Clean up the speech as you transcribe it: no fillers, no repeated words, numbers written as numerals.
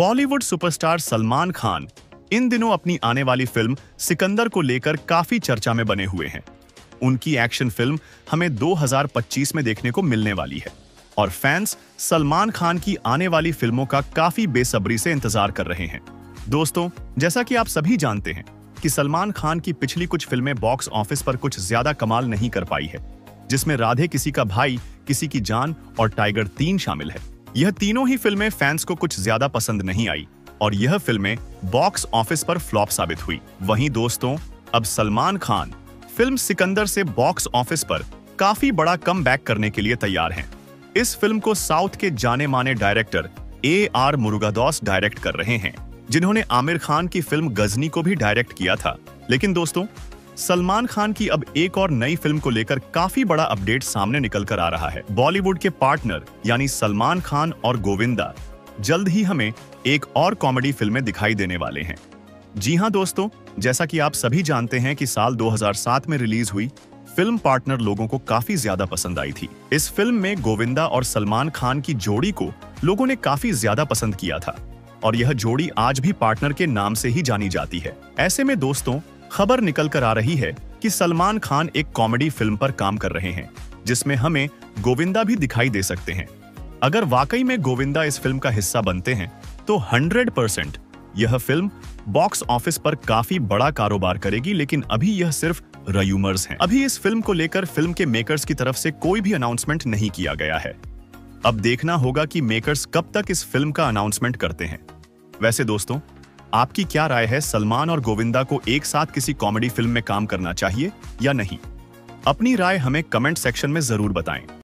Bollywood superstar Salman Khan इन दिनों अपनी आने वाली फिल्म सिकंदर को लेकर काफी चर्चा में बने हुए हैं। उनकी एक्शन फिल्म हमें 2025 में देखने को मिलने वाली है और फैंस सलमान खान की आने वाली फिल्मों का काफी बेसब्री से इंतजार कर रहे हैं। दोस्तों, जैसा कि आप सभी जानते हैं कि सलमान खान की पिछली कुछ फिल्में बॉक्स ऑफिस पर कुछ ज्यादा कमाल नहीं कर पाई है, जिसमें राधे, किसी का भाई किसी की जान और टाइगर 3 शामिल है। यह तीनों ही फिल्में फैंस को कुछ ज्यादा पसंद नहीं आई और यह फिल्में बॉक्स ऑफिस पर फ्लॉप साबित हुई। वहीं दोस्तों, अब सलमान खान फिल्म सिकंदर से बॉक्स ऑफिस पर काफी बड़ा कमबैक करने के लिए तैयार हैं। इस फिल्म को साउथ के जाने माने डायरेक्टर A.R. मुरुगादौस डायरेक्ट कर रहे हैं, जिन्होंने आमिर खान की फिल्म गजनी को भी डायरेक्ट किया था। लेकिन दोस्तों, सलमान खान की अब एक और नई फिल्म को लेकर काफी बड़ा अपडेट सामने निकल कर आ रहा है। बॉलीवुड के पार्टनर यानी सलमान खान और गोविंदा जल्द ही हमें एक और कॉमेडी फिल्में दिखाई देने वाले हैं। जी हां दोस्तों, जैसा कि आप सभी जानते हैं कि साल 2007 में रिलीज हुई फिल्म पार्टनर लोगों को काफी ज्यादा पसंद आई थी। इस फिल्म में गोविंदा और सलमान खान की जोड़ी को लोगों ने काफी ज्यादा पसंद किया था और यह जोड़ी आज भी पार्टनर के नाम से ही जानी जाती है। ऐसे में दोस्तों, खबर निकल कर आ रही है कि सलमान खान एक कॉमेडी फिल्म पर काम कर रहे हैं, जिसमें हमें गोविंदा भी दिखाई दे सकते हैं। अगर वाकई में गोविंदा इस फिल्म का हिस्सा बनते हैं तो 100% यह फिल्म बॉक्स ऑफिस पर काफी बड़ा कारोबार करेगी। लेकिन अभी यह सिर्फ रूमर्स हैं। अभी इस फिल्म को लेकर फिल्म के मेकर्स की तरफ से कोई भी अनाउंसमेंट नहीं किया गया है। अब देखना होगा कि मेकर्स कब तक इस फिल्म का अनाउंसमेंट करते हैं। वैसे दोस्तों, आपकी क्या राय है, सलमान और गोविंदा को एक साथ किसी कॉमेडी फिल्म में काम करना चाहिए या नहीं? अपनी राय हमें कमेंट सेक्शन में जरूर बताएं।